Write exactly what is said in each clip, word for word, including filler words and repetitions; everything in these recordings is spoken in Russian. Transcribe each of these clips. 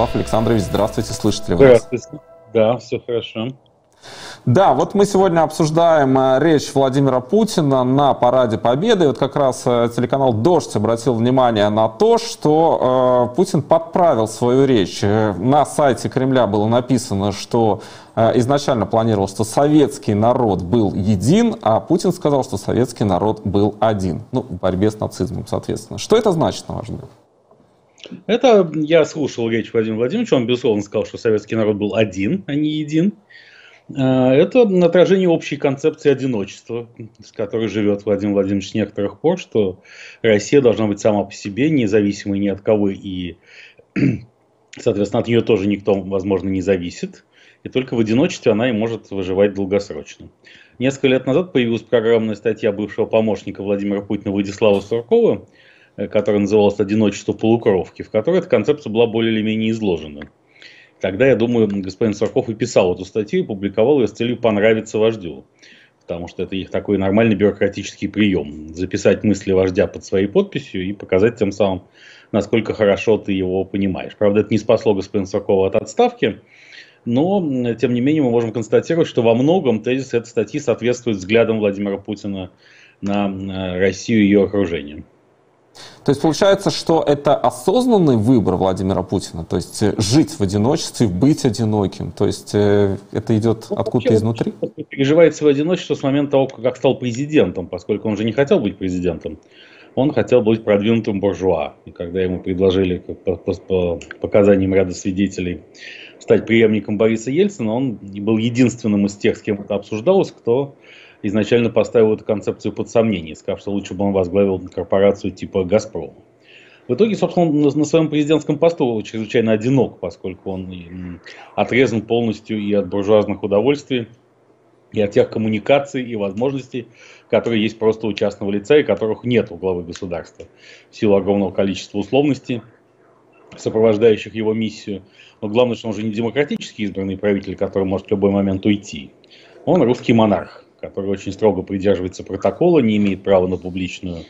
Владислав Александрович, здравствуйте, слышите ли вы нас? Да, все хорошо. Да, вот мы сегодня обсуждаем речь Владимира Путина на Параде Победы. И вот как раз телеканал «Дождь» обратил внимание на то, что э, Путин подправил свою речь. На сайте Кремля было написано, что э, изначально планировал, что советский народ был един, а Путин сказал, что советский народ был один. Ну, в борьбе с нацизмом, соответственно. Что это значит, на ваш взгляд? Это я слушал речь Владимира Владимировича. Он, безусловно, сказал, что советский народ был один, а не един. Это отражение общей концепции одиночества, с которой живет Владимир Владимирович с некоторых пор, что Россия должна быть сама по себе, независимой ни от кого, и, соответственно, от нее тоже никто, возможно, не зависит, и только в одиночестве она и может выживать долгосрочно. Несколько лет назад появилась программная статья бывшего помощника Владимира Путина Владислава Суркова, которая называлась «Одиночество полукровки», в которой эта концепция была более или менее изложена. Тогда, я думаю, господин Сурков и писал эту статью, и публиковал ее с целью понравиться вождю. Потому что это их такой нормальный бюрократический прием. Записать мысли вождя под своей подписью и показать тем самым, насколько хорошо ты его понимаешь. Правда, это не спасло господина Суркова от отставки. Но, тем не менее, мы можем констатировать, что во многом тезис этой статьи соответствует взглядам Владимира Путина на Россию и ее окружение. То есть получается, что это осознанный выбор Владимира Путина, то есть жить в одиночестве, быть одиноким, то есть это идет ну, откуда-то изнутри? Он переживает свое одиночество с момента того, как стал президентом, поскольку он же не хотел быть президентом, он хотел быть продвинутым буржуа. И когда ему предложили по, по, по показаниям ряда свидетелей стать преемником Бориса Ельцина, он был единственным из тех, с кем это обсуждалось, кто... изначально поставил эту концепцию под сомнение, сказав, что лучше бы он возглавил корпорацию типа «Газпрома». В итоге, собственно, он на своем президентском посту чрезвычайно одинок, поскольку он отрезан полностью и от буржуазных удовольствий, и от тех коммуникаций и возможностей, которые есть просто у частного лица и которых нет у главы государства. В силу огромного количества условностей, сопровождающих его миссию. Но главное, что он же не демократически избранный правитель, который может в любой момент уйти. Он русский монарх, который очень строго придерживается протокола, не имеет права на публичную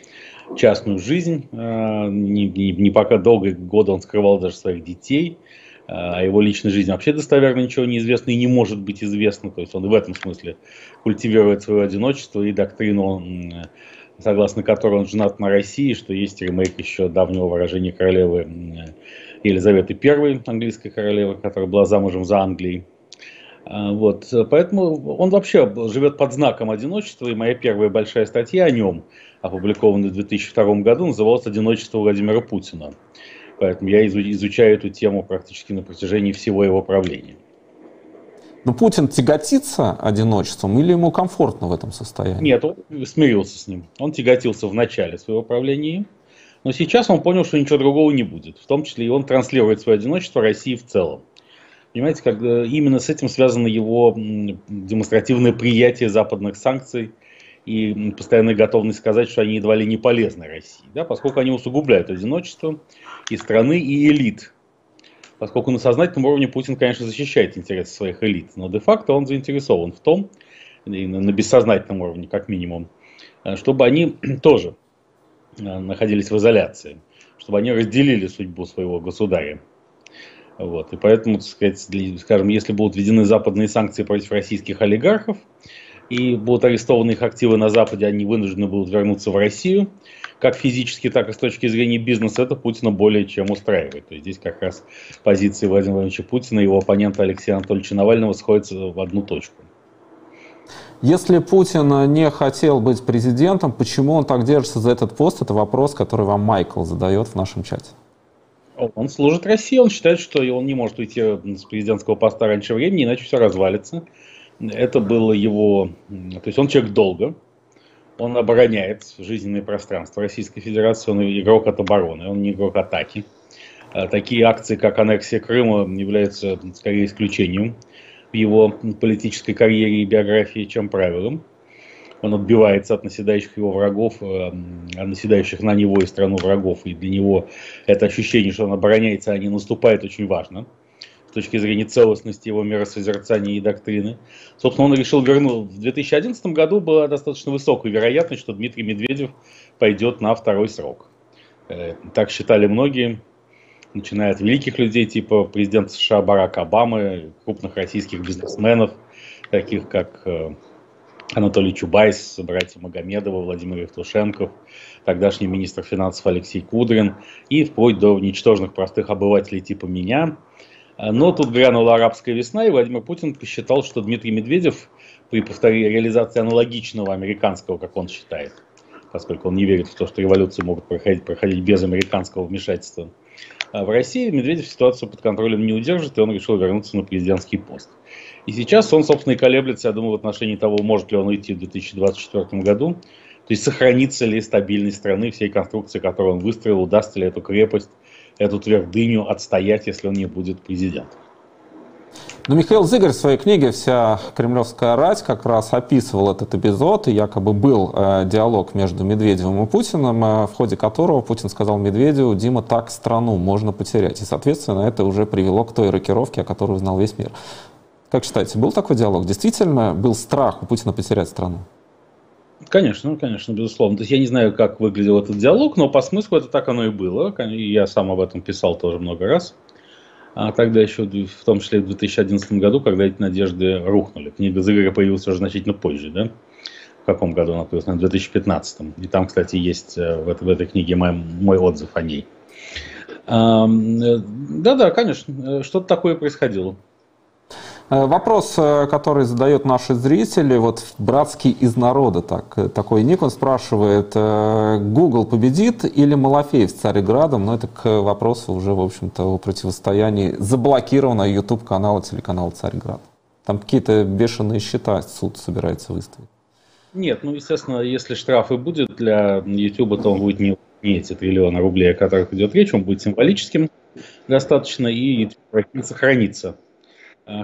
частную жизнь. Не, не, не пока долгие годы он скрывал даже своих детей. О его личной жизни вообще достоверно ничего не известно и не может быть известно. То есть он в этом смысле культивирует свое одиночество и доктрину, согласно которой он женат на России, что есть ремейк еще давнего выражения королевы Елизаветы Первой, английской королевы, которая была замужем за Англией. Вот. Поэтому он вообще живет под знаком одиночества, и моя первая большая статья о нем, опубликованная в две тысячи втором году, называлась «Одиночество Владимира Путина». Поэтому я изучаю эту тему практически на протяжении всего его правления. Но Путин тяготится одиночеством или ему комфортно в этом состоянии? Нет, он смирился с ним. Он тяготился в начале своего правления, но сейчас он понял, что ничего другого не будет. В том числе и он транслирует свое одиночество России в целом. Понимаете, как именно с этим связано его демонстративное приятие западных санкций и постоянная готовность сказать, что они едва ли не полезны России, да, поскольку они усугубляют одиночество и страны, и элит. Поскольку на сознательном уровне Путин, конечно, защищает интересы своих элит, но де-факто он заинтересован в том, на бессознательном уровне как минимум, чтобы они тоже находились в изоляции, чтобы они разделили судьбу своего государя. Вот. И поэтому, так сказать, для, скажем, если будут введены западные санкции против российских олигархов и будут арестованы их активы на Западе, они вынуждены будут вернуться в Россию, как физически, так и с точки зрения бизнеса, это Путина более чем устраивает. То есть здесь как раз позиции Владимира Владимировича Путина и его оппонента Алексея Анатольевича Навального сходятся в одну точку. Если Путин не хотел быть президентом, почему он так держится за этот пост? Это вопрос, который вам Майкл задает в нашем чате. Он служит России, он считает, что он не может уйти с президентского поста раньше времени, иначе все развалится. Это было его... То есть он человек долго, он обороняет жизненное пространство Российской Федерации, он игрок от обороны, он не игрок атаки. Такие акции, как аннексия Крыма, являются скорее исключением в его политической карьере и биографии, чем правилом. Он отбивается от наседающих его врагов, от наседающих на него и страну врагов. И для него это ощущение, что он обороняется, а не наступает, очень важно. С точки зрения целостности его миросозерцания и доктрины. Собственно, он решил вернуть. В две тысячи одиннадцатом году была достаточно высокая вероятность, что Дмитрий Медведев пойдет на второй срок. Так считали многие. начиная от великих людей, типа президента США Барака Обамы, крупных российских бизнесменов, таких как Анатолий Чубайс, братья Магомедовы, Владимир Евтушенков, тогдашний министр финансов Алексей Кудрин, и вплоть до ничтожных простых обывателей типа меня. Но тут грянула арабская весна, и Владимир Путин посчитал, что Дмитрий Медведев при повторении реализации аналогичного американского, как он считает, поскольку он не верит в то, что революции могут проходить, проходить без американского вмешательства в России, Медведев ситуацию под контролем не удержит, и он решил вернуться на президентский пост. И сейчас он, собственно, и колеблется, я думаю, в отношении того, может ли он уйти в две тысячи двадцать четвёртом году, то есть сохранится ли стабильность страны, всей конструкции, которую он выстроил, удастся ли эту крепость, эту твердыню отстоять, если он не будет президентом. Но Михаил Зыгарь в своей книге «Вся кремлевская рать» как раз описывал этот эпизод, и якобы был диалог между Медведевым и Путиным, в ходе которого Путин сказал Медведеву: «Дима, так страну можно потерять». И, соответственно, это уже привело к той рокировке, о которой узнал весь мир. Как считаете, был такой диалог? Действительно был страх у Путина потерять страну? Конечно, конечно, безусловно. То есть я не знаю, как выглядел этот диалог, но по смыслу это так оно и было. Я сам об этом писал тоже много раз. А тогда еще, в том числе в две тысячи одиннадцатом году, когда эти надежды рухнули. Книга Зыгаря появилась уже значительно позже, да? В каком году она появилась? В две тысячи пятнадцатом. И там, кстати, есть в этой, в этой книге мой, мой отзыв о ней. Да-да, конечно, что-то такое происходило. Вопрос, который задают наши зрители, вот братский из народа, так, такой ник, он спрашивает: Google победит или Малафеев с Царьградом? Но это к вопросу уже, в общем-то, о противостоянии заблокированного YouTube-канала, телеканала Царьград. Там какие-то бешеные счета суд собирается выставить. Нет, ну, естественно, если штраф и будет для YouTube, то он будет не, не эти триллионы рублей, о которых идет речь, он будет символическим достаточно, и YouTube сохранится.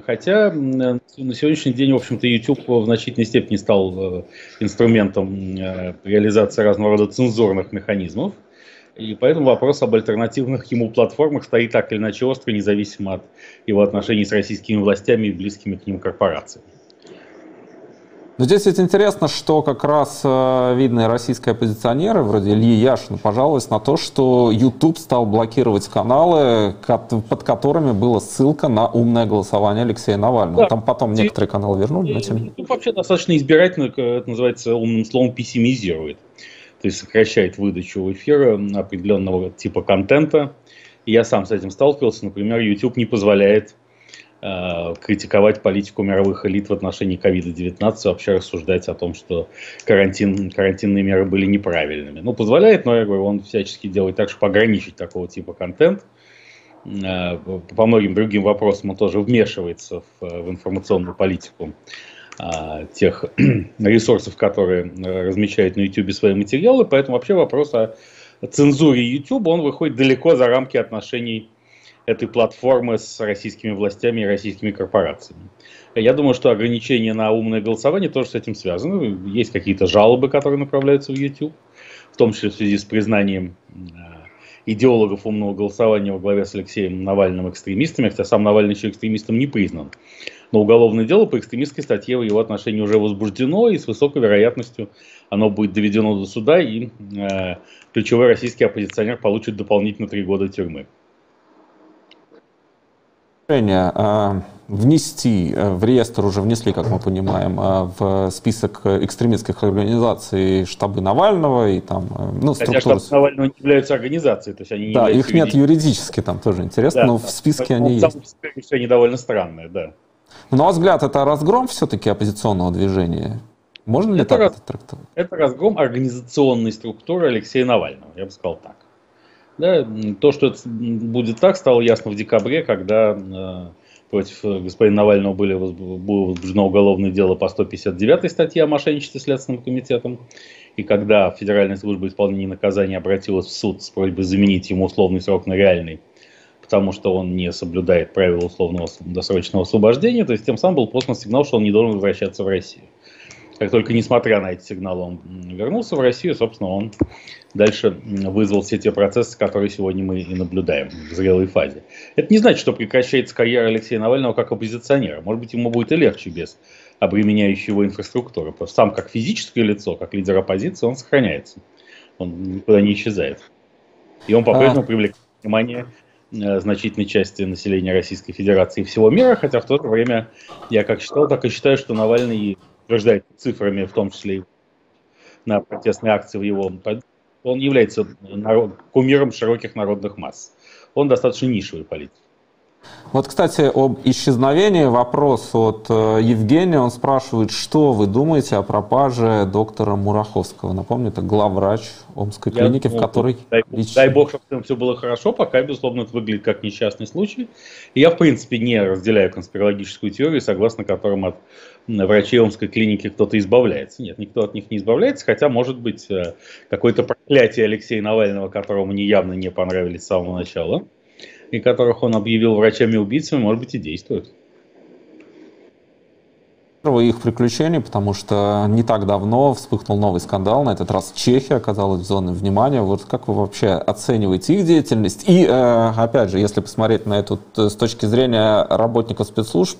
Хотя на сегодняшний день, в общем-то, YouTube в значительной степени стал инструментом реализации разного рода цензурных механизмов. И поэтому вопрос об альтернативных ему платформах стоит так или иначе остро, независимо от его отношений с российскими властями и близкими к ним корпорациями. Но здесь ведь интересно, что как раз видные российские оппозиционеры, вроде Ильи Яшина, пожаловались на то, что YouTube стал блокировать каналы, под которыми была ссылка на умное голосование Алексея Навального. Да. Там потом некоторые каналы вернули. Но тем... YouTube вообще достаточно избирательно, это называется умным словом, пессимизирует. То есть сокращает выдачу эфира определенного типа контента. Я сам с этим сталкивался. Например, YouTube не позволяет критиковать политику мировых элит в отношении ковид девятнадцать, вообще рассуждать о том, что карантин, карантинные меры были неправильными. Ну, позволяет, но, я говорю, он всячески делает так, чтобы ограничить такого типа контент. По многим другим вопросам он тоже вмешивается в, в информационную политику тех ресурсов, которые размещают на YouTube свои материалы. Поэтому вообще вопрос о цензуре YouTube, он выходит далеко за рамки отношений этой платформы с российскими властями и российскими корпорациями. Я думаю, что ограничения на умное голосование тоже с этим связаны. Есть какие-то жалобы, которые направляются в YouTube, в том числе в связи с признанием идеологов умного голосования во главе с Алексеем Навальным экстремистами, хотя сам Навальный еще экстремистом не признан. Но уголовное дело по экстремистской статье в его отношении уже возбуждено, и с высокой вероятностью оно будет доведено до суда, и э, ключевой российский оппозиционер получит дополнительно три года тюрьмы. Внести в реестр, уже внесли, как мы понимаем, в список экстремистских организаций штабы Навального и там, ну, хотя структуры... штабы Навального не являются организацией, то есть они не да, являются... их нет юридически, там тоже интересно, да, но да. В списке Поэтому они есть. Решение довольно странное, да. Но, на ваш взгляд, это разгром все-таки оппозиционного движения? Можно ли это так раз... это трактовать? Это разгром организационной структуры Алексея Навального, я бы сказал так. Да, то, что это будет так, стало ясно в декабре, когда э, против господина Навального были, было возбуждено уголовное дело по сто пятьдесят девятой статье о мошенничестве Следственным комитетом. И когда Федеральная служба исполнения и наказания обратилась в суд с просьбой заменить ему условный срок на реальный, потому что он не соблюдает правила условного досрочного освобождения, то есть тем самым был послан сигнал, что он не должен возвращаться в Россию. Как только, несмотря на эти сигналы, он вернулся в Россию, собственно, он дальше вызвал все те процессы, которые сегодня мы и наблюдаем в зрелой фазе. Это не значит, что прекращается карьера Алексея Навального как оппозиционера. Может быть, ему будет и легче без обременяющей его инфраструктуры. Потому что сам как физическое лицо, как лидер оппозиции, он сохраняется. Он никуда не исчезает. И он по-прежнему привлекает внимание значительной части населения Российской Федерации и всего мира, хотя в то же время я как считал, так и считаю, что Навальный рождает цифрами, в том числе и на протестные акции в его... Он является народ... кумиром широких народных масс. Он достаточно нишевый политик. Вот, кстати, об исчезновении вопрос от Евгения. Он спрашивает, что вы думаете о пропаже доктора Мураховского? Напомню, это главврач Омской Я клиники, думаю, в которой... Дай, дай бог, чтобы все было хорошо, пока, безусловно, это выглядит как несчастный случай. И я, в принципе, не разделяю конспирологическую теорию, согласно которым от врачей Омской клиники кто-то избавляется. Нет, никто от них не избавляется, хотя, может быть, какое-то проклятие Алексея Навального, которому мне явно не понравились с самого начала, и которых он объявил врачами-убийцами, может быть, и действует. Их приключений, потому что не так давно вспыхнул новый скандал, на этот раз Чехия оказалась в зоне внимания. Вот как вы вообще оцениваете их деятельность? И, опять же, если посмотреть на это с точки зрения работников спецслужб,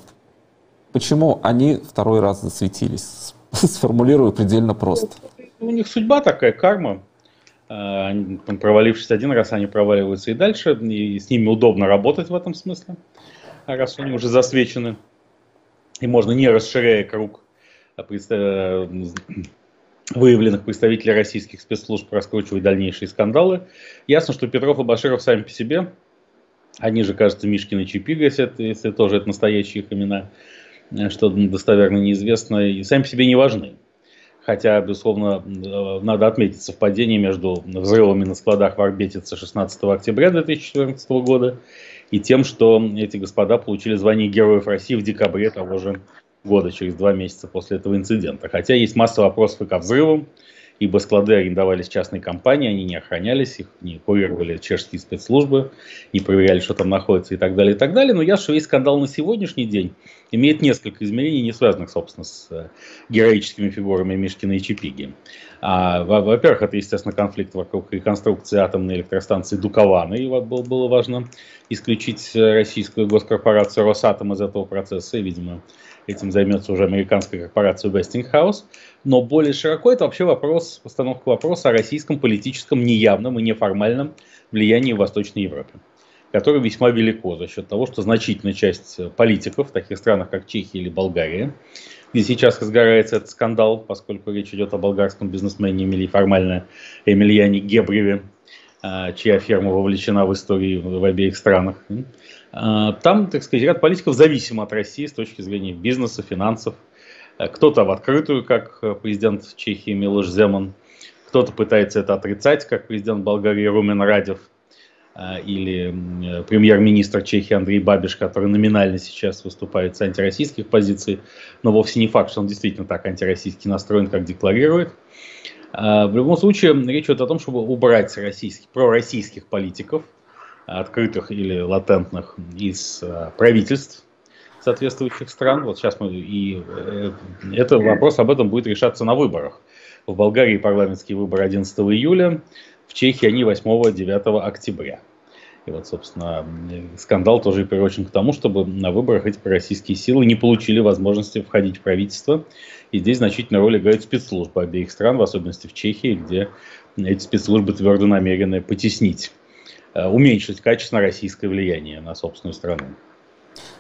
почему они второй раз засветились? Сформулирую предельно просто. У них судьба такая, карма. Провалившись один раз, они проваливаются и дальше, и с ними удобно работать в этом смысле, раз они уже засвечены, и можно, не расширяя круг представ... выявленных представителей российских спецслужб, раскручивать дальнейшие скандалы. Ясно, что Петров и Боширов сами по себе, они же, кажется, Мишкин и Чепига, если, если тоже это настоящие их имена, что достоверно неизвестно, и сами по себе не важны. Хотя, безусловно, надо отметить совпадение между взрывами на складах в Врбетице шестнадцатого октября две тысячи четырнадцатого года и тем, что эти господа получили звание Героев России в декабре того же года, через два месяца после этого инцидента. Хотя есть масса вопросов и ко взрывам, ибо склады арендовались частной компанией, они не охранялись, их не курировали чешские спецслужбы, не проверяли, что там находится и так далее, и так далее. Но я, что весь скандал на сегодняшний день имеет несколько измерений, не связанных, собственно, с героическими фигурами Мишкина и Чепиги. А, во-первых, это, естественно, конфликт вокруг реконструкции атомной электростанции Дукована, и вот было важно исключить российскую госкорпорацию Росатом из этого процесса, и, видимо, этим займется уже американская корпорация Westinghouse. Но более широко это вообще вопрос, постановка вопроса о российском политическом неявном и неформальном влиянии в Восточной Европе, которое весьма велико за счет того, что значительная часть политиков в таких странах, как Чехия или Болгария, где сейчас разгорается этот скандал, поскольку речь идет о болгарском бизнесмене Эмили, формально Эмилиане Гебреве, чья ферма вовлечена в историю в обеих странах. Там, так сказать, ряд политиков зависим от России с точки зрения бизнеса, финансов. Кто-то в открытую, как президент Чехии Милош Земан, кто-то пытается это отрицать, как президент Болгарии Румен Радев, или премьер-министр Чехии Андрей Бабиш, который номинально сейчас выступает с антироссийских позиций, но вовсе не факт, что он действительно так антироссийски настроен, как декларирует. В любом случае, речь идет о том, чтобы убрать российских, пророссийских политиков, открытых или латентных, из правительств соответствующих стран. Вот сейчас мы и это вопрос об этом будет решаться на выборах. В Болгарии парламентские выборы одиннадцатого июля, в Чехии они восьмого-девятого октября. И вот, собственно, скандал тоже приурочен к тому, чтобы на выборах эти пророссийские силы не получили возможности входить в правительство. И здесь значительную роль играют спецслужбы обеих стран, в особенности в Чехии, где эти спецслужбы твердо намерены потеснить, уменьшить качественно российское влияние на собственную страну.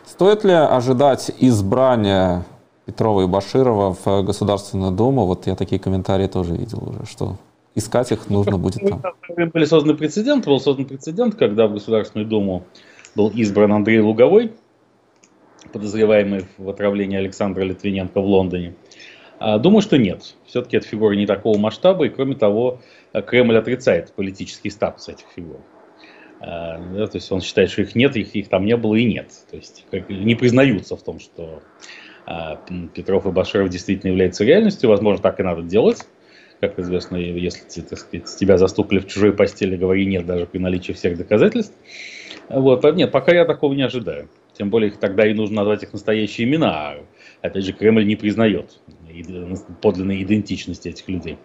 Стоит ли ожидать избрания Петрова и Боширова в Государственную Думу? Вот я такие комментарии тоже видел уже, что... Искать их нужно будет там. Были созданы прецеденты, был создан прецедент, когда в Государственную Думу был избран Андрей Луговой, подозреваемый в отравлении Александра Литвиненко в Лондоне. Думаю, что нет. Все-таки это фигуры не такого масштаба, и кроме того, Кремль отрицает политический статус этих фигур. То есть он считает, что их нет, их, их там не было и нет. То есть не признаются в том, что Петров и Боширов действительно являются реальностью. Возможно, так и надо делать. Как известно, если, так сказать, тебя застукали в чужой постели, говори нет, даже при наличии всех доказательств. Вот. А нет, пока я такого не ожидаю. Тем более, их тогда и нужно назвать их настоящие имена. Опять же, Кремль не признает подлинной идентичности этих людей.